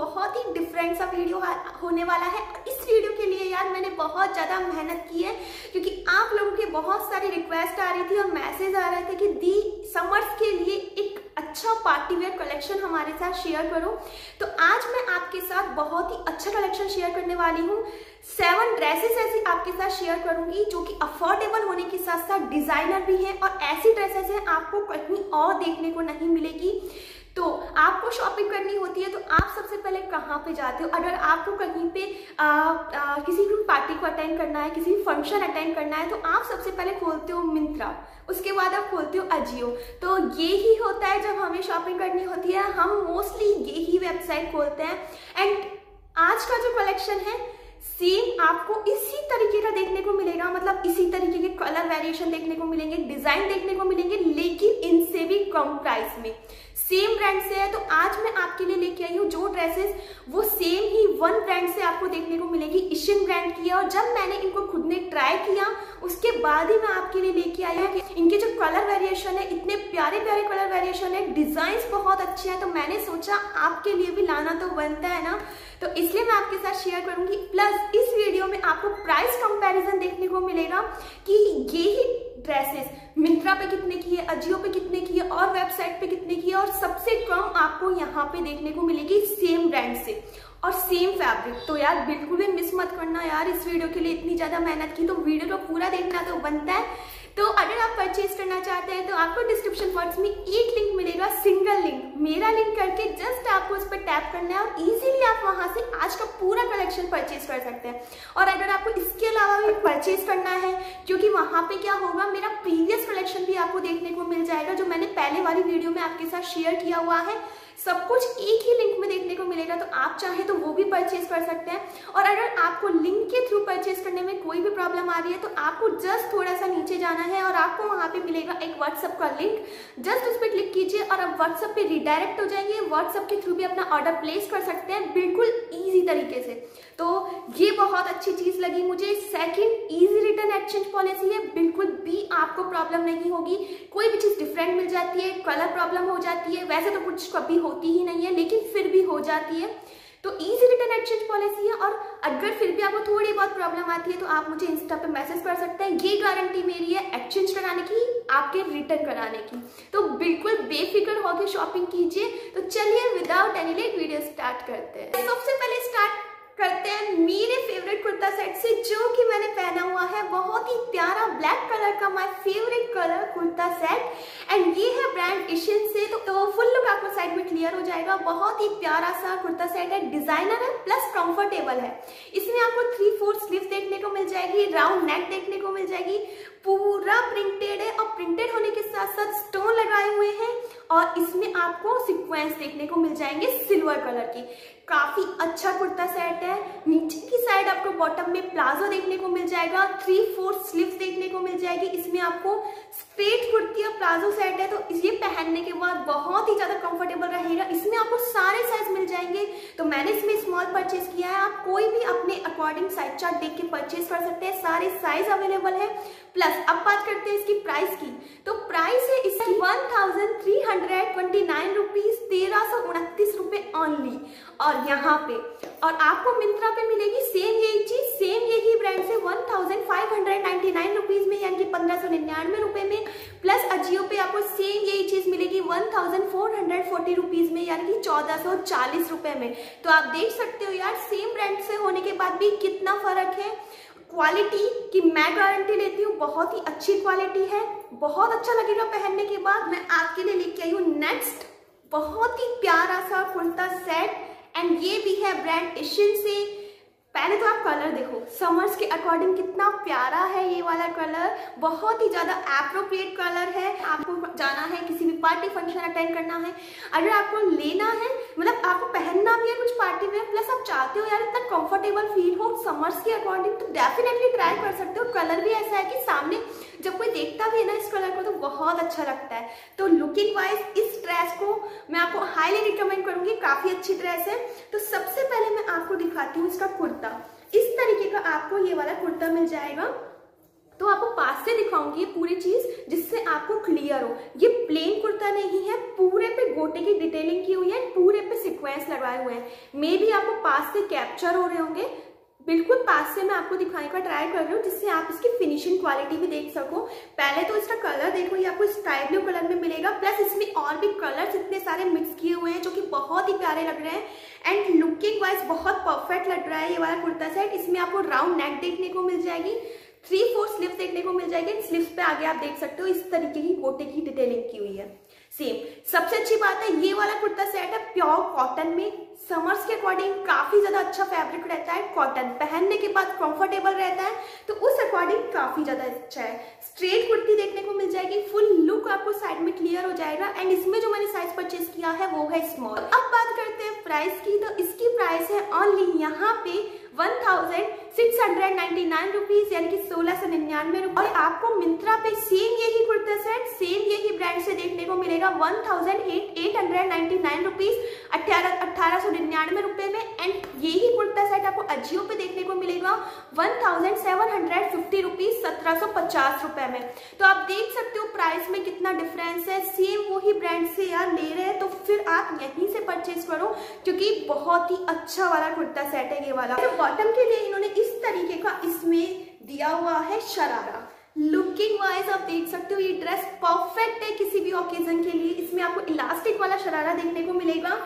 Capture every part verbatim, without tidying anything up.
बहुत ही डिफरेंट सा वीडियो होने वाला है। इस वीडियो के लिए यार मैंने बहुत ज़्यादा मेहनत की है, क्योंकि आप लोगों के बहुत सारी रिक्वेस्ट आ रही थी और मैसेज आ रहे थे कि दी समर्स के लिए एक अच्छा पार्टी वेयर कलेक्शन हमारे साथ शेयर करो। तो आज मैं आपके साथ बहुत ही अच्छा कलेक्शन शेयर करने वाली हूँ। सेवन ड्रेसेस ऐसी आपके साथ शेयर करूंगी जो कि अफोर्डेबल होने के साथ साथ डिजाइनर भी हैं, और ऐसी ड्रेसेस हैं आपको कहीं और देखने को नहीं मिलेगी। तो आपको शॉपिंग करनी होती है तो आप सबसे पहले कहाँ पे जाते हो? अगर आपको कहीं पे आ, आ, किसी भी पार्टी को अटेंड करना है, किसी भी फंक्शन अटेंड करना है, तो आप सबसे पहले खोलते हो मिंत्रा, उसके बाद आप खोलते हो अजियो। तो ये ही होता है जब हमें शॉपिंग करनी होती है, हम मोस्टली ये ही वेबसाइट खोलते हैं। एंड आज का जो कलेक्शन है सेम आपको इसी तरीके का देखने को मिलेगा, मतलब इसी तरीके के कलर वेरिएशन देखने को मिलेंगे, डिजाइन देखने को मिलेंगे, लेकिन इनसे भी कम प्राइस में सेम ब्रांड से है। तो आज मैं आपके लिए लेके आई हूँ जो ड्रेसेस वो सेम ही वन ब्रांड से आपको देखने को मिलेगी, एशियन ब्रांड की है। और जब मैंने इनको खुद ने ट्राई किया उसके बाद ही मैं आपके लिए लेके आई हूँ। इनके जो कलर वेरिएशन है, इतने प्यारे प्यारे कलर वेरिएशन है, डिजाइंस बहुत अच्छे हैं, तो मैंने सोचा आपके लिए भी लाना तो बनता है ना, तो इसलिए मैं आपके साथ शेयर करूंगी। प्लस इस वीडियो में आपको प्राइस कंपेरिजन देखने को मिलेगा कि ये ही ड्रेसेस मिंत्रा पे कितने की है, अजियो पे कितने की है और वेबसाइट पे कितने की है, और सबसे कम आपको यहाँ पे देखने को मिलेगी सेम ब्रांड से और सेम फैब्रिक। तो यार बिल्कुल भी मिस मत करना यार, इस वीडियो के लिए इतनी ज़्यादा मेहनत की तो वीडियो को पूरा देखना तो बनता है। तो अगर आप परचेज करना चाहते हैं तो आपको डिस्क्रिप्शन बॉक्स में एक लिंक मिलेगा, सिंगल लिंक, मेरा लिंक करके जस्ट आपको उस पर टैप करना है और इजीली आप वहाँ से आज का पूरा कलेक्शन परचेज कर सकते हैं। और अगर आपको इसके अलावा भी परचेज करना है, क्योंकि वहाँ पे क्या होगा, मेरा प्रीवियस कलेक्शन भी आपको देखने को मिल जाएगा जो मैंने पहले वाली वीडियो में आपके साथ शेयर किया हुआ है, सब कुछ एक ही लिंक में देखने को मिलेगा। तो आप चाहे तो वो भी परचेज कर सकते हैं। और अगर आपको लिंक के थ्रू परचेज करने में कोई भी प्रॉब्लम आ रही है तो आपको जस्ट थोड़ा सा नीचे जाना है और आपको वहाँ पे मिलेगा एक व्हाट्सअप का लिंक, जस्ट उस पर क्लिक कीजिए और आप व्हाट्सअप पे रिडायरेक्ट हो जाएंगे। व्हाट्सअप के थ्रू भी अपना ऑर्डर प्लेस कर सकते हैं बिल्कुल ईजी तरीके से। तो ये बहुत अच्छी चीज़ लगी मुझे। Second, easy return exchange policy है, बिल्कुल भी आपको प्रॉब्लम नहीं होगी। कोई भी चीज़ डिफरेंट मिल जाती है, कलर प्रॉब्लम हो जाती है, वैसे तो कुछ कभी होती ही नहीं है लेकिन फिर भी हो जाती है, तो ईजी रिटर्न एक्सचेंज पॉलिसी है। और अगर फिर भी आपको थोड़ी बहुत प्रॉब्लम आती है तो आप मुझे इंस्टा पे मैसेज कर सकते हैं। ये गारंटी मेरी है एक्सचेंज कराने की, आपके रिटर्न कराने की। तो बिल्कुल बेफिक्र होकर शॉपिंग कीजिए। तो चलिए without any late video start करते हैं। सबसे पहले स्टार्ट करते हैं मेरे फेवरेट कुर्ता सेट से जो कि मैंने पहना हुआ है, बहुत ही प्यारा ब्लैक कलर का my favourite colour kurta set. And ये है ब्रांड एशियन से, तो, तो फुल लुक आपको साइड में क्लियर हो जाएगा। बहुत ही प्यारा सा कुर्ता सेट है, डिजाइनर है प्लस कंफर्टेबल है। इसमें आपको थ्री फोर स्लीव देखने को मिल जाएगी, राउंड नेक देखने को मिल जाएगी, पूरा प्रिंटेड है और प्रिंटेड होने के साथ साथ स्टोन लगाए हुए हैं, और इसमें आपको सिक्वेंस देखने को मिल जाएंगे सिल्वर कलर के। काफी अच्छा कुर्ता सेट है। नीचे की साइड आपको बॉटम में प्लाजो देखने को मिल जाएगा, थ्री फोर्थ स्लीव्स देखने को मिल जाएगी। इसमें आपको स्ट्रेट कुर्ती और प्लाजो सेट है, तो ये पहनने के बाद बहुत ही ज्यादा कंफर्टेबल रहेगा। इसमें आपको सारे साइज मिल जाएंगे, तो मैंने इसमें स्मॉल परचेज किया है। आप कोई भी अपने अकॉर्डिंग साइज चार्ट देख के परचेज कर सकते हैं, सारे साइज अवेलेबल है। प्लस अब बात करते हैं इसकी प्राइस की, तो प्राइस है इसकी one thousand three hundred twenty nine rupees, तेरह सौ उनतीस रुपए ऑनली। और यहाँ पे और आपको मिंत्रा पे मिलेगी सेम यही चीज, सेम यही ब्रांड से one thousand five hundred ninety nine rupees में, यानी कि पंद्रह सौ निन्यानवे रुपए में। प्लस अजियो पे आपको सेम यही चीज मिलेगी one thousand four hundred forty rupees में, यानी कि चौदह सौ चालीस रुपए में। तो आप देख सकते हो यार सेम ब्रांड से होने के बाद भी कितना फर्क है। क्वालिटी की मैं गारंटी लेती हूँ, बहुत ही अच्छी क्वालिटी है, बहुत अच्छा लगेगा पहनने के बाद। मैं आपके लिए लेके आई हूँ नेक्स्ट बहुत ही प्यारा सा कुर्ता सेट, एंड ये भी है ब्रांड एशियन से। पहले तो आप कलर देखो, समर्स के अकॉर्डिंग कितना प्यारा है ये वाला कलर, बहुत ही ज़्यादा एप्रोप्रिएट कलर है। आपको जाना है, किसी भी पार्टी फंक्शन अटेंड करना है, अगर आपको लेना है, मतलब आपको पहनना भी है कुछ पार्टी में, प्लस आप चाहते हो यार इतना कंफर्टेबल फील हो समर्स के अकॉर्डिंग, तो डेफिनेटली ट्राई कर सकते हो। कलर भी ऐसा है कि सामने जब कोई देखता भी है ना इस कलर को तो बहुत अच्छा लगता है। तो लुकिंग वाइज इस ड्रेस को मैं आपको हाईली रिकमेंड करूंगी, काफ़ी अच्छी ड्रेस है। तो सबसे पहले मैं आपको दिखाती हूँ इसका कुर्ता। इस तरीके का आपको ये वाला कुर्ता मिल जाएगा, तो आपको पास से दिखाऊंगी पूरी चीज़ जिससे आपको क्लियर हो। ये प्लेन कुर्ता नहीं है, पूरे पे गोटे की डिटेलिंग की हुई है, पूरे पे सिक्वेंस हुए हैं, लगाए हुए हैं, मे भी आपको पास से कैप्चर हो रहे होंगे। बिल्कुल पास से मैं आपको दिखाने का ट्राई कर रही हूँ जिससे आप इसकी फिनिशिंग क्वालिटी भी देख सको। पहले तो इसका कलर देखो, ये आपको स्काई ब्लू कलर में मिलेगा, प्लस इसमें और भी कलर्स इतने सारे मिक्स किए हुए हैं जो कि बहुत ही प्यारे लग रहे हैं एंड लुकिंग वाइज बहुत परफेक्ट लग रहा है ये वाला कुर्ता सेट। इसमें आपको राउंड नेक देखने को मिल जाएगी, थ्री फोर स्लीव्स देखने को मिल जाएगी एंड स्लीव्स पे आगे आप देख सकते हो इस तरीके की गोटे की डिटेलिंग की हुई है। सेम सबसे अच्छी बात है ये वाला कुर्ता सेट है प्योर कॉटन में, समर्स के अकॉर्डिंग काफी ज्यादा अच्छा फैब्रिक रहता है, कॉटन पहनने के बाद कंफर्टेबल रहता है तो उस अकॉर्डिंग काफी ज्यादा अच्छा है। स्ट्रेट कुर्ती देखने को मिल जाएगी, फुल लुक आपको साइड में क्लियर हो जाएगा एंड इसमें जो मैंने साइज परचेज किया है वो है स्मॉल। अब बात करते हैं प्राइस की, तो इसकी प्राइस है ओनली यहाँ पे one thousand six hundred ninety nine rupees यानी कि सोलह सौ निन्यानवे। और आपको मिंत्रा पे सेम यही कुर्ता सेट सेम यही ब्रांड से देखने को मिलेगा one thousand eight hundred ninety nine rupees अठारह सौ निन्यानवे रुपए में एंड यही कुर्ता सेट आपको अजियो पे देखने को मिलेगा one thousand seven hundred fifty rupees सत्रह सौ पचास रुपए में। तो आप देख सकते हो प्राइस में कितना डिफरेंस है। सेम वही ब्रांड से यार ले रहे हैं तो फिर आप यहीं से परचेज करो क्योंकि बहुत ही अच्छा वाला कुर्ता सेट है ये वाला। बॉटम के लिए इन्होंने इस तरीके का इसमें दिया हुआ है शरारा। लुकिंग वाइज आप देख सकते हो ये ड्रेस परफेक्ट है किसी भी ओकेजन के लिए। इसमें आपको इलास्टिक वाला शरारा देखने को मिलेगा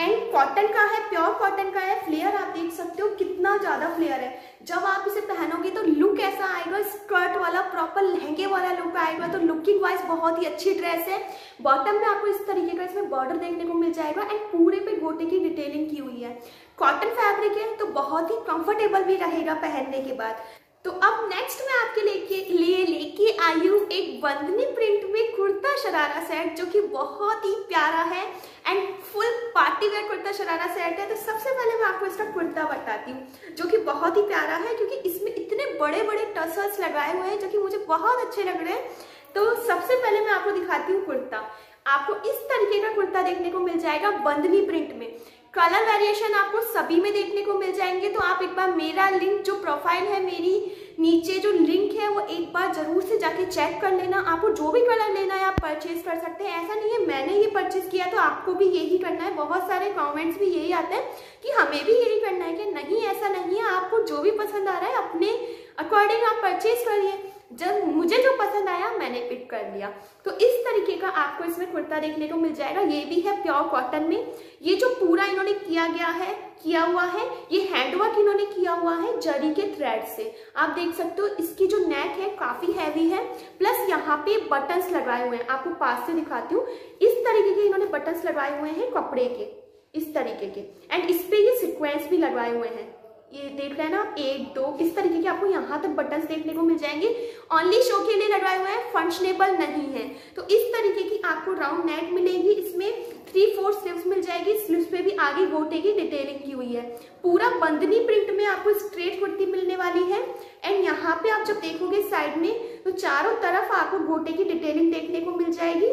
एंड कॉटन का है, प्योर कॉटन का है। फ्लेयर आप देख सकते हो कितना ज्यादा फ्लेयर है, जब आप इसे पहनोगे तो लुक ऐसा आएगा, स्कर्ट वाला प्रॉपर लहंगे वाला लुक आएगा। तो लुकिंग वाइज बहुत ही अच्छी ड्रेस है। बॉटम में आपको इस तरीके का इसमें बॉर्डर देखने को मिल जाएगा एंड पूरे पे गोटे की डिटेलिंग की हुई है। कॉटन फैब्रिक है तो बहुत ही कंफर्टेबल भी रहेगा पहनने के बाद। तो अब नेक्स्ट मैं आपके लेके लिए लेके आई हूँ एक बंधनी प्रिंट में कुर्ता शरारा सेट जो कि बहुत ही प्यारा है and full party wear kurta sharara set है। तो सबसे पहले मैं आपको इसका कुर्ता बताती हूँ जो कि बहुत ही प्यारा है क्योंकि इसमें इतने बड़े बड़े टसल्स लगाए हुए हैं जो कि मुझे बहुत अच्छे लग रहे हैं। तो सबसे पहले मैं आपको दिखाती हूँ कुर्ता। आपको इस तरीके का कुर्ता देखने को मिल जाएगा बंधनी प्रिंट में। कलर वेरिएशन आपको सभी में देखने को मिल जाएंगे। तो आप एक बार मेरा लिंक जो प्रोफाइल है मेरी नीचे जो लिंक है वो एक बार जरूर से जाके चेक कर लेना। आपको जो भी कलर लेना है आप परचेज कर सकते हैं। ऐसा नहीं है मैंने ये परचेज किया तो आपको भी यही करना है। बहुत सारे कमेंट्स भी यही आते हैं कि हमें भी यही करना है कि नहीं, ऐसा नहीं है। आपको जो भी पसंद आ रहा है अपने अकॉर्डिंग आप परचेज करिए। जब मुझे जो पसंद आया मैंने पिक कर लिया। तो इस तरीके का आपको इसमें कुर्ता देखने को मिल जाएगा। ये भी है प्योर कॉटन में। ये जो पूरा इन्होंने किया गया है किया हुआ है ये हैंडवर्क इन्होंने किया हुआ है जरी के थ्रेड से। आप देख सकते हो इसकी जो नेक है काफी हैवी है, प्लस यहाँ पे बटन्स लगाए हुए हैं। आपको पास से दिखाती हूँ। इस तरीके के इन्होंने बटन्स लगाए हुए हैं कपड़े के, इस तरीके के, एंड इस पे ये सिक्वेंस भी लगाए हुए हैं। ये देख रहे हैं ना, एक दो इस तरीके के आपको यहाँ तक बटन्स देखने को मिल जाएंगे। ओनली शो के लिए लगाए हुए हैं, फंक्शनेबल नहीं है। तो इस तरीके की आपको राउंड नेक मिलेगी, इसमें थ्री फोर स्लीव्स मिल जाएगी, स्लीव्स पे भी आगे गोटे की डिटेलिंग की हुई है। पूरा बंधनी प्रिंट में आपको स्ट्रेट कुर्ती मिलने वाली है एंड यहाँ पे आप जब देखोगे साइड में तो चारों तरफ आपको गोटे की डिटेलिंग देखने को मिल जाएगी,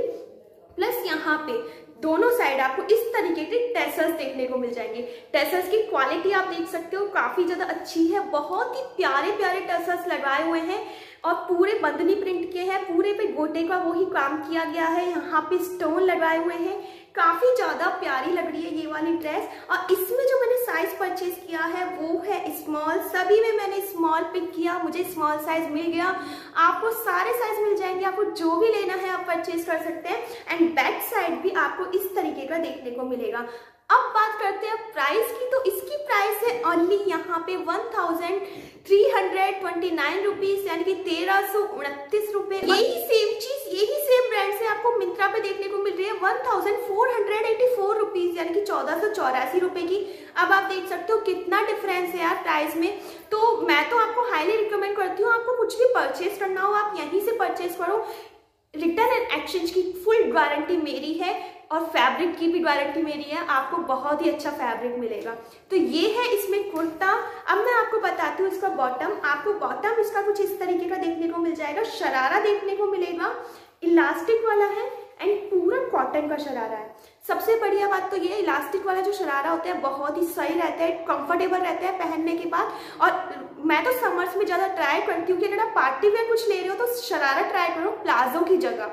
प्लस यहाँ पे दोनों साइड आपको इस तरीके के टैसल्स देखने को मिल जाएंगे। टैसल्स की क्वालिटी आप देख सकते हो काफी ज्यादा अच्छी है, बहुत ही प्यारे प्यारे टैसल्स लगाए हुए हैं और पूरे बंधनी प्रिंट के हैं। पूरे पे गोटे का वही काम किया गया है, यहाँ पे स्टोन लगाए हुए हैं। काफी ज्यादा प्यारी लग रही है ये वाली ड्रेस। और इसमें जो मैंने साइज परचेज किया है वो है स्मॉल। सभी में मैंने स्मॉल पिक किया, मुझे स्मॉल साइज मिल गया। आपको सारे साइज मिल जाएंगे, आपको जो भी लेना है आप परचेज कर सकते हैं एंड बैक साइड भी आपको इस तरीके का देखने को मिलेगा। अब बात करते हैं प्राइस की, तो इसकी प्राइस है ओनली यहाँ पे one thousand three hundred twenty nine rupees यानी कि तेरह सौ उनतीस रुपए। यही सेम चीज यही सेम ब्रांड से आपको मिंत्रा पे देखने को मिल रही है one thousand four hundred eighty four rupees यानी कि चौदह सौ चौरासी रुपए की। अब आप देख सकते हो कितना डिफरेंस है यार प्राइस में। तो मैं तो आपको हाईली रिकमेंड करती हूँ, आपको कुछ भी परचेज करना हो आप यहीं से परचेज करो। रिटर्न एंड एक्सचेंज की फुल गारंटी मेरी है और फैब्रिक की भी गारंटी मेरी है। आपको बहुत ही अच्छा फैब्रिक मिलेगा। तो ये है इसमें कुर्ता। अब मैं आपको बताती हूँ इसका बॉटम। आपको बॉटम इसका कुछ इस तरीके का देखने को मिल जाएगा, शरारा देखने को मिलेगा, इलास्टिक वाला है एंड पूरा कॉटन का शरारा है। सबसे बढ़िया बात तो ये इलास्टिक वाला जो शरारा होता है बहुत ही सही रहता है, कंफर्टेबल रहता है पहनने के बाद। और मैं तो समर्स में ज़्यादा ट्राई करती हूँ कि अगर आप पार्टी वेयर कुछ ले रहे हो तो शरारा ट्राई करो प्लाजो की जगह,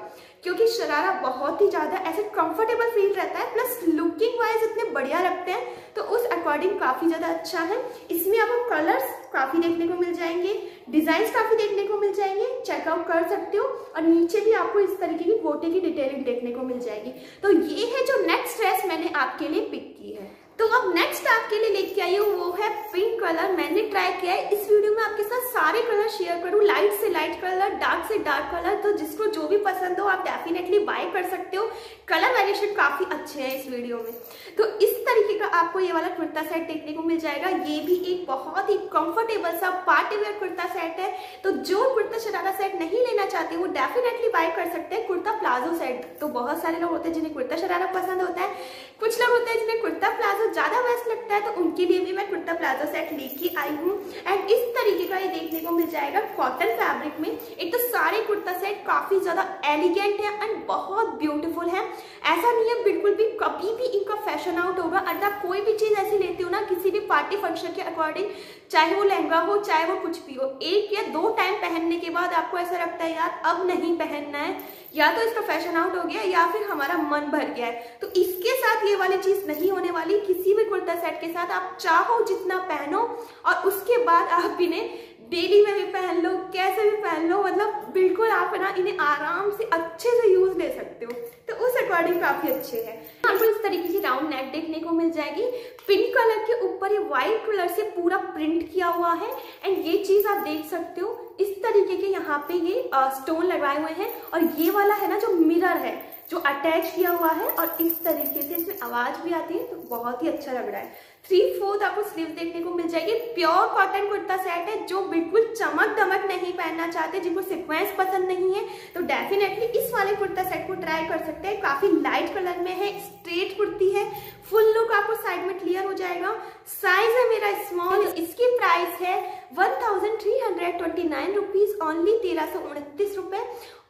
क्योंकि शरारा बहुत ही ज़्यादा ऐसे कंफर्टेबल फील रहता है, प्लस लुकिंग वाइज इतने बढ़िया लगते हैं, तो उस अकॉर्डिंग काफ़ी ज़्यादा अच्छा है। इसमें आपको कलर्स काफ़ी देखने को मिल जाएंगे, डिज़ाइंस काफ़ी देखने को मिल जाएंगे, चेकआउट कर सकते हो। और नीचे भी आपको इस तरीके की गोटे की डिटेलिंग देखने को मिल जाएगी। तो ये है जो नेक्स्ट ड्रेस मैंने आपके लिए पिक की है। तो अब नेक्स्ट आपके लिए लेके आई हूँ वो है पिंक कलर। मैंने ट्राई किया है, इस वीडियो में आपके साथ सारे कलर शेयर करूँ, लाइट से लाइट कलर, डार्क से डार्क कलर, तो जिसको जो भी पसंद हो आप डेफिनेटली बाय कर सकते हो। कलर वेरिएशन काफ़ी अच्छे हैं इस वीडियो में। तो इस तरीके का आपको ये वाला कुर्ता सेट देखने को मिल जाएगा। ये भी एक बहुत ही कंफर्टेबल सा पार्टी वेयर कुर्ता सेट है। तो जो कुर्ता शरारा सेट नहीं लेना चाहते वो डेफिनेटली बाय कर सकते हैं। कुर्ता प्लाजो सेट तो बहुत सारे लोग होते हैं जिन्हें कुर्ता शरारा पसंद होता है, कुछ लोग होते हैं जिन्हें कुर्ता प्लाजो ज़्यादा बेस्ट लगता है, तो उनके लिए भी मैं कुर्ता प्लाजो सेट लेके आई हूँ। एंड इस तरीके का ये देखने को मिल जाएगा कॉटन फैब्रिक में। एक तो सारे कुर्ता सेट काफ़ी ज़्यादा एलिगेंट है एंड बहुत ब्यूटीफुल है। ऐसा नहीं है बिल्कुल भी कभी भी इनका फैशन आउट होगा। अर्थात कोई भी चीज़ ऐसी लेते हो ना किसी भी पार्टी फंक्शन के अकॉर्डिंग, चाहे वो लहंगा हो चाहे वो कुछ भी हो, एक या दो टाइम पहनने के बाद आपको ऐसा लगता है यार अब नहीं पहनना है, या तो इसका फैशन आउट हो गया या फिर हमारा मन भर गया है। तो इसके साथ ये वाली चीज़ नहीं होने वाली। किसी भी कुर्ता सेट के साथ आप चाहो जितना पहनो और उसके बाद आप इन्हें डेली में भी पहन लो, कैसे भी पहन लो, मतलब बिल्कुल आप ना इन्हें आराम से अच्छे से यूज ले सकते हो। तो उस अकॉर्डिंग काफ़ी अच्छे हैं। आपको इस तरीके की राउंड नेक देखने को मिल जाएगी। पिंक कलर के ऊपर ये वाइट कलर से पूरा प्रिंट किया हुआ है एंड ये चीज़ आप देख सकते हो। इस तरीके के यहाँ पे ये स्टोन लगाए हुए हैं और ये वाला है ना जो मिरर है जो अटैच किया हुआ है, और इस तरीके से इसमें आवाज़ भी आती है, तो बहुत ही अच्छा लग रहा है। थ्री फोर्थ आपको स्लीव देखने को मिल जाएगी। प्योर कॉटन कुर्ता सेट है। जो बिल्कुल चमक दमक नहीं पहनना चाहते, जिनको सिक्वेंस पसंद नहीं है, तो डेफिनेटली इस वाले कुर्ता सेट को ट्राई कर सकते हैं। काफ़ी लाइट कलर में है, स्ट्रेट कुर्ती है, फुल लुक आपको साइड में क्लियर हो जाएगा। साइज है मेरा स्मॉल। इसकी प्राइस है one thousand three hundred twenty nine rupees only, तेरह सौ उनतीस रुपये।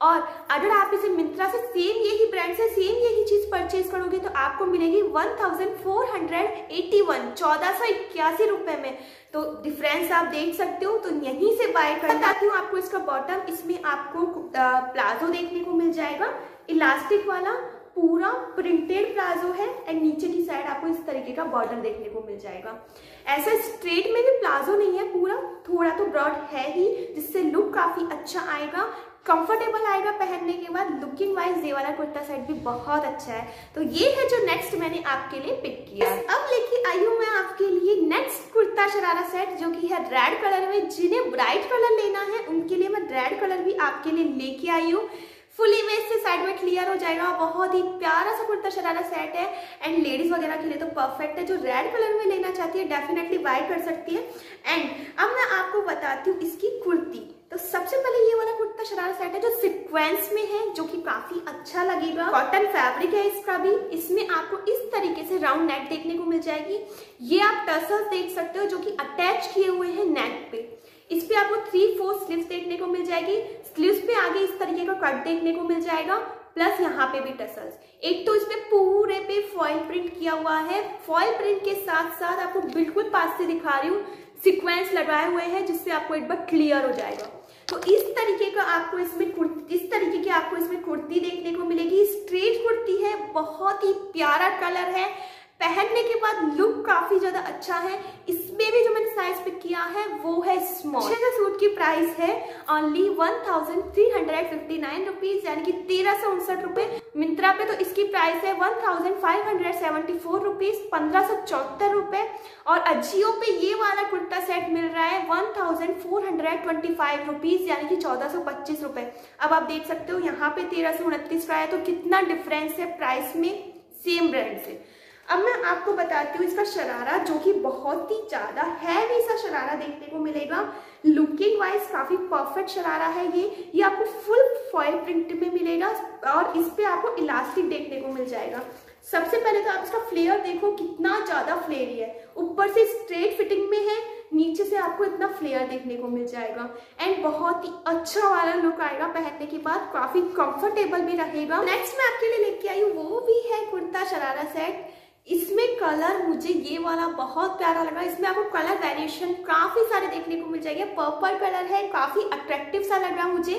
और अगर आप इसे मिंत्रा से सेम यही ब्रांड से सेम यही चीज़ परचेज करोगे तो आपको मिलेगी one thousand four hundred eighty one, चौदह सौ इक्यासी रुपये में। तो डिफरेंस आप देख सकते हो, तो यहीं से बाय कर बताती हूँ आपको इसका बॉटम। इसमें आपको प्लाजो देखने को मिल जाएगा, इलास्टिक वाला पूरा प्रिंटेड प्लाजो है एंड नीचे की साइड आपको इस तरीके का बॉर्डर देखने को मिल जाएगा। ऐसा स्ट्रेट में भी प्लाजो नहीं है, पूरा थोड़ा तो ब्रॉड है ही, जिससे लुक काफ़ी अच्छा आएगा, कंफर्टेबल आएगा पहनने के बाद। लुकिंग वाइज ये वाला कुर्ता सेट भी बहुत अच्छा है। तो ये है जो नेक्स्ट मैंने आपके लिए पिक किया। अब लेके आई हूँ मैं आपके लिए नेक्स्ट कुर्ता शरारा सेट जो कि है रेड कलर में। जिन्हें ब्राइट कलर लेना है उनके लिए मैं रेड कलर भी आपके लिए लेके आई हूँ। फुल इमेज से साइड में क्लियर हो जाएगा। बहुत ही प्यारा सा कुर्ता शरारा सेट है एंड लेडीज़ वगैरह के लिए तो परफेक्ट है। जो रेड कलर में लेना चाहती है डेफिनेटली बाय कर सकती है। एंड अब मैं आपको बताती हूँ इसकी कुर्ती। तो सबसे पहले ये वाला कुर्ता शरारा सेट है जो सिक्वेंस में है, जो कि काफ़ी अच्छा लगेगा। कॉटन फैब्रिक है इसका भी। इसमें आपको इस तरीके से राउंड नेक देखने को मिल जाएगी। ये आप टसल्स देख सकते हो जो कि अटैच किए हुए हैं नेक पे। इस पे आपको थ्री फोर स्लीव्स देखने को मिल जाएगी। स्लीव्स पे आगे इस तरीके का कट देखने को मिल जाएगा, प्लस यहाँ पे भी टसल्स। एक तो इसमें पूरे पे फॉइल प्रिंट किया हुआ है। फॉइल प्रिंट के साथ साथ आपको बिल्कुल पास से दिखा रही हूँ सीक्वेंस लगाए हुए हैं, जिससे आपको एक बार क्लियर हो जाएगा। तो इस तरीके का आपको इसमें कुर्ती इस तरीके की आपको इसमें कुर्ती देखने को मिलेगी। स्ट्रेट कुर्ती है, बहुत ही प्यारा कलर है, पहनने के बाद लुक काफ़ी ज़्यादा अच्छा है। इसमें भी जो मैंने साइज पिक किया है वो है स्मॉल। इस सूट की प्राइस है only one thousand three hundred fifty nine rupees यानी कि तेरह सौ उनसठ रुपये। मिंत्रा पे तो इसकी प्राइस है one thousand five hundred seventy four rupees, पंद्रह सौ चौहत्तर रुपये। और अजियो पे ये वाला कुर्ता सेट मिल रहा है one thousand four hundred twenty five rupees यानी कि चौदह सौ पच्चीस रुपये। अब आप देख सकते हो यहाँ पे तेरह सौ उनतीस का है, तो कितना डिफरेंस है प्राइस में सेम ब्रांड से। अब मैं आपको बताती हूँ इसका शरारा, जो कि बहुत ही ज़्यादा हैवी सा शरारा देखने को मिलेगा। लुकिंग वाइज काफ़ी परफेक्ट शरारा है ये। ये आपको फुल फॉइल प्रिंट में मिलेगा और इस पर आपको इलास्टिक देखने को मिल जाएगा। सबसे पहले तो आप इसका फ्लेयर देखो, कितना ज़्यादा फ्लेयर है। ऊपर से स्ट्रेट फिटिंग में है, नीचे से आपको इतना फ्लेयर देखने को मिल जाएगा एंड बहुत ही अच्छा वाला लुक आएगा। पहनने के बाद काफी कंफर्टेबल भी रहेगा। नेक्स्ट मैं आपके लिए लेके आई हूँ वो भी है कुर्ता शरारा सेट। इसमें कलर मुझे ये वाला बहुत प्यारा लगा। इसमें आपको कलर वेरिएशन काफी सारे देखने को मिल जाएंगे। पर्पल कलर है, काफी अट्रैक्टिव सा लग रहा मुझे।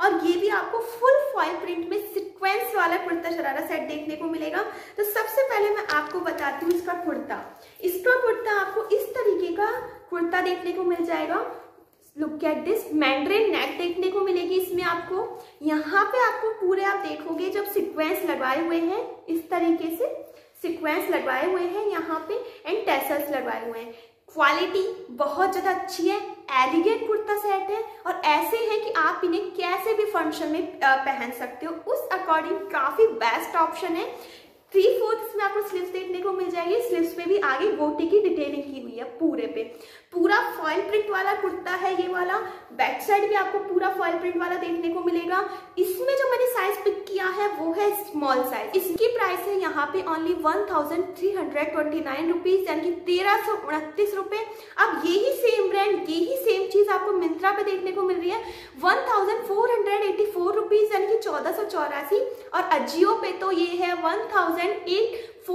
और ये भी आपको फुल फॉइल प्रिंट में सिक्वेंस वाला कुर्ता शरारा सेट देखने को मिलेगा। तो सबसे पहले मैं आपको बताती हूँ इसका कुर्ता। इसका कुर्ता आपको इस तरीके का कुर्ता देखने को मिल जाएगा। Look at this, mandarin neck देखने को मिलेगी इसमें आपको। यहाँ पे आपको पूरे आप देखोगे जब सिक्वेंस लगाए हुए हैं, इस तरीके से सिक्वेंस लगवाए हुए हैं यहाँ पे एंड टैसल्स लगवाए हुए हैं। क्वालिटी बहुत ज़्यादा अच्छी है, एलिगेंट कुर्ता सेट है और ऐसे है कि आप इन्हें कैसे भी फंक्शन में पहन सकते हो, उस अकॉर्डिंग काफ़ी बेस्ट ऑप्शन है। थ्री फोर्थ इसमें आपको स्लीव्स देखने को मिल जाएगी। स्लीव्स पे भी आगे गोटी की डिटेलिंग की हुई है पूरे पे। पूरा फॉइल प्रिंट वाला कुर्ता है ये वाला। बैक साइड भी आपको पूरा फॉइल प्रिंट वाला देखने को मिलेगा। इसमें जो मैंने साइज पिक किया है वो है स्मॉल साइज। इसकी प्राइस है यहाँ पे only one thousand three hundred twenty nine rupees यानी कि तेरह सौ उनतीस रुपये। अब यही सेम ब्रांड यही सेम चीज आपको मिंत्रा पे देखने को मिल रही है one thousand four hundred eighty four rupees यानी कि चौदह सौ चौरासी। और अजियो पे तो ये है वन थाउजेंड चौदह सौ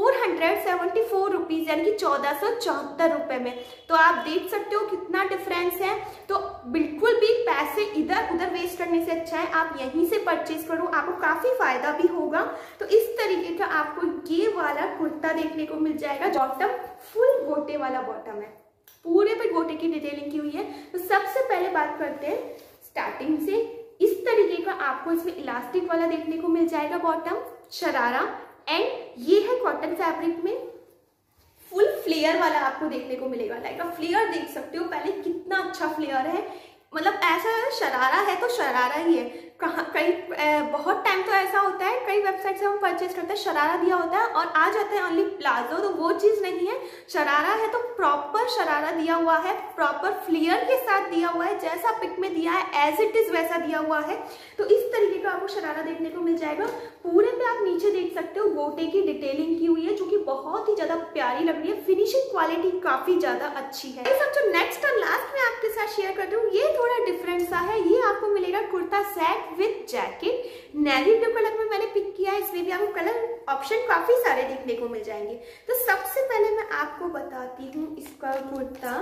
चौहत्तर रुपीस यानी कि चौदह सौ चौहत्तर रुपए में। तो आप देख सकते हो कितना डिफरेंस है। तो बिल्कुल भी पैसे इधर उधर वेस्ट करने से अच्छा है आप यहीं से परचेज करो, आपको काफी फायदा भी होगा। तो इस तरीके का आपको ये वाला कुर्ता देखने को मिल जाएगा। बॉटम फुल गोटे वाला बॉटम है, पूरे पे गोटे की डिटेलिंग की हुई है। तो सबसे पहले बात करते हैं स्टार्टिंग से। इस तरीके का आपको इसमें इलास्टिक वाला देखने को मिल जाएगा बॉटम शरारा एंड ये है कॉटन फैब्रिक में। फुल फ्लेयर वाला आपको देखने को मिलेगा। लाइक आप फ्लेयर देख सकते हो पहले कितना अच्छा फ्लेयर है। मतलब ऐसा शरारा है तो शरारा ही है। कहाँ कई बहुत टाइम तो ऐसा होता है, कई वेबसाइट से हम परचेज करते हैं शरारा दिया होता है और आ जाते हैं ओनली प्लाजो। तो वो चीज़ नहीं है, शरारा है तो प्रॉपर शरारा दिया हुआ है, प्रॉपर फ्लेयर के साथ दिया हुआ है, जैसा पिक में दिया है एज इट इज़ वैसा दिया हुआ है। तो इस तरीके का आपको शरारा देखने को मिल जाएगा। पूरे पे आप नीचे देख सकते हो गोटे की डिटेलिंग की हुई है जो कि बहुत ही ज़्यादा प्यारी लग रही है। फिनिशिंग क्वालिटी काफ़ी ज़्यादा अच्छी है। सबसे नेक्स्ट और लास्ट में आपके साथ शेयर कर रही हूँ, ये थोड़ा डिफरेंट सा है। ये आपको मिलेगा kurta set with jacket. Navy blue colour में मैंने पिक किया है। इसमें भी आपको कलर ऑप्शन काफी सारे देखने को मिल जाएंगे। तो सबसे पहले मैं आपको बताती हूँ इसका कुर्ता।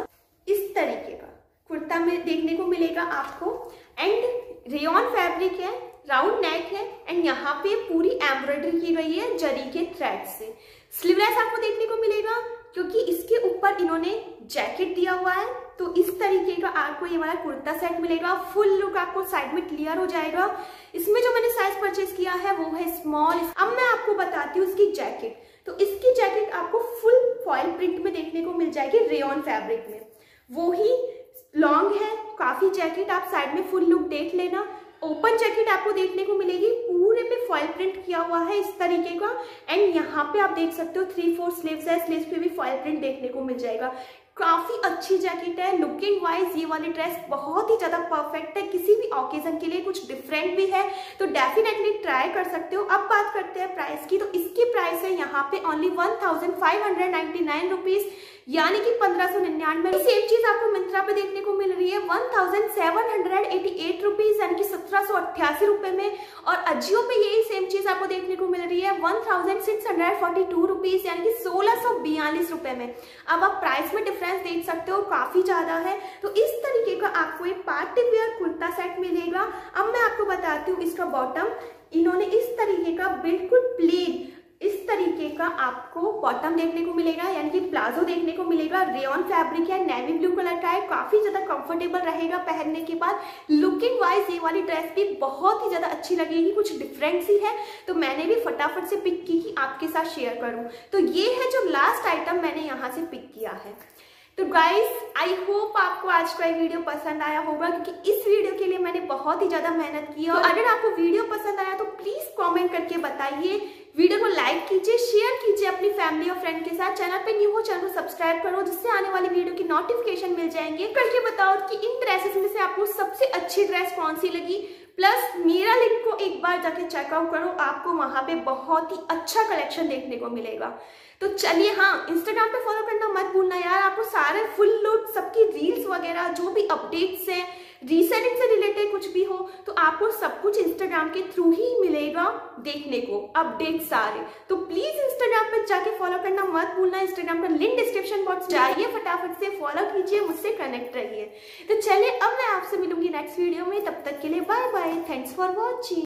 इस तरीके का कुर्ता में देखने को मिलेगा आपको एंड रेयॉन फैब्रिक है, राउंड नेक है एंड यहाँ पे पूरी एम्ब्रॉयडरी की गई है जरी के थ्रेड से। स्लीवलेस आपको देखने को मिलेगा क्योंकि इसके ऊपर इन्होंने जैकेट दिया हुआ है। तो इस तरीके का आपको ये वाला कुर्ता सेट मिलेगा। फुल लुक आपको साइड में क्लियर हो जाएगा। इसमें जो मैंने साइज परचेज किया है वो है स्मॉल। अब मैं आपको बताती हूँ इसकी जैकेट। तो इसकी जैकेट आपको फुल फॉइल प्रिंट में देखने को मिल जाएगी रेयॉन फैब्रिक में। वो ही लॉन्ग है काफी जैकेट। आप साइड में फुल लुक देख लेना। ओपन जैकेट आपको देखने को मिलेगी, पूरे पे फॉइल प्रिंट किया हुआ है इस तरीके का एंड यहाँ पे आप देख सकते हो थ्री फोर स्लीव्स है। स्लीव्स पे भी फॉइल प्रिंट देखने को मिल जाएगा। काफ़ी अच्छी जैकेट है। लुकिंग वाइज ये वाली ड्रेस बहुत ही ज़्यादा परफेक्ट है, किसी भी ओकेजन के लिए कुछ डिफरेंट भी है तो डेफिनेटली ट्राई कर सकते हो। अब बात करते हैं प्राइस की। तो इसकी प्राइस है यहाँ पे only one thousand five hundred ninety nine rupees यानी कि पंद्रह सौ निन्यानवे। सेम चीज़ आपको मिंत्रा पे देखने को मिल रही है one thousand seven hundred eighty eight rupees यानी कि सत्रह सौ अट्ठासी रुपये में। और अजियो पे यही सेम चीज़ आपको देखने को मिल रही है one thousand six hundred forty two rupees यानी कि सोलह सौ बयालीस रुपये में। अब आप प्राइस में डिफरेंस देख सकते हो, काफ़ी ज़्यादा है। तो इस तरीके का आपको एक पार्टी वेयर कुर्ता सेट मिलेगा। अब मैं आपको बताती हूँ इसका बॉटम। इन्होंने इस तरीके का बिल्कुल प्लेन इस तरीके का आपको बॉटम देखने को मिलेगा यानी कि प्लाजो देखने को मिलेगा। रेयॉन फैब्रिक है, नेवी ब्लू कलर का है, काफ़ी ज़्यादा कंफर्टेबल रहेगा पहनने के बाद। लुकिंग वाइज ये वाली ड्रेस भी बहुत ही ज़्यादा अच्छी लगेगी, कुछ डिफरेंट सी है तो मैंने भी फटाफट से पिक की कि आपके साथ शेयर करूं। तो ये है जो लास्ट आइटम मैंने यहाँ से पिक किया है। तो गाइज आई होप आपको आज का ये वीडियो पसंद आया होगा क्योंकि इस वीडियो के लिए मैंने बहुत ही ज़्यादा मेहनत की है। तो अगर आपको वीडियो पसंद आया तो प्लीज़ कमेंट करके बताइए। वीडियो को लाइक कीजिए, शेयर कीजिए अपनी फैमिली और फ्रेंड के साथ। चैनल पे न्यू हो चैनल को सब्सक्राइब करो जिससे आने वाली वीडियो की नोटिफिकेशन मिल जाएंगे। करके बताओ कि इन ड्रेसेस में से आपको सबसे अच्छी ड्रेस कौन सी लगी। प्लस मेरा लिंक को एक बार जाके चेकआउट करो, आपको वहां पे बहुत ही अच्छा कलेक्शन देखने को मिलेगा। तो चलिए, हाँ इंस्टाग्राम पे फॉलो करना मत भूलना यार, आपको सारे फुल लोड सबकी रील्स वगैरह जो भी अपडेट्स हैं रीसेलिंग से रिलेटेड कुछ भी हो तो आपको सब कुछ इंस्टाग्राम के थ्रू ही मिलेगा देखने को, अपडेट सारे। तो प्लीज इंस्टाग्राम पे जाके फॉलो करना मत भूलना, इंस्टाग्राम का लिंक डिस्क्रिप्शन बॉक्स जाइए, फटाफट से फॉलो कीजिए, मुझसे कनेक्ट रहिए। तो चलिए, अब मैं आपसे मिलूंगी नेक्स्ट वीडियो में, तब तक के लिए bye bye, thanks for watching.